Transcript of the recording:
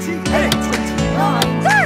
28, 29.